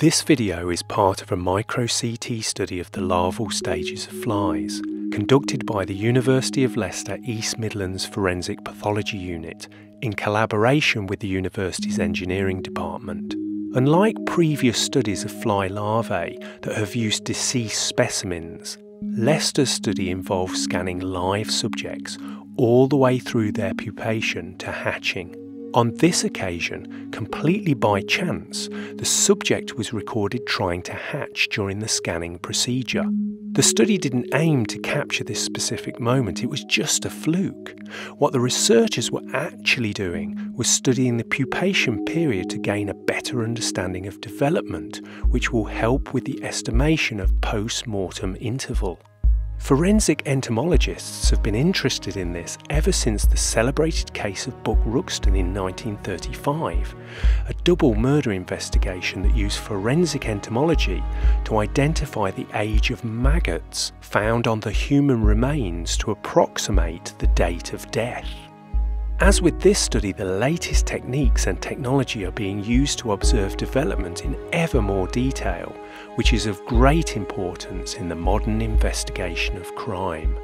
This video is part of a micro-CT study of the larval stages of flies, conducted by the University of Leicester East Midlands Forensic Pathology Unit in collaboration with the university's engineering department. Unlike previous studies of fly larvae that have used deceased specimens, Leicester's study involves scanning live subjects all the way through their pupation to hatching. On this occasion, completely by chance, the subject was recorded trying to hatch during the scanning procedure. The study didn't aim to capture this specific moment, it was just a fluke. What the researchers were actually doing was studying the pupation period to gain a better understanding of development, which will help with the estimation of post-mortem interval. Forensic entomologists have been interested in this ever since the celebrated case of Buck Ruxton in 1935, a double murder investigation that used forensic entomology to identify the age of maggots found on the human remains to approximate the date of death. As with this study, the latest techniques and technology are being used to observe development in ever more detail, which is of great importance in the modern investigation of crime.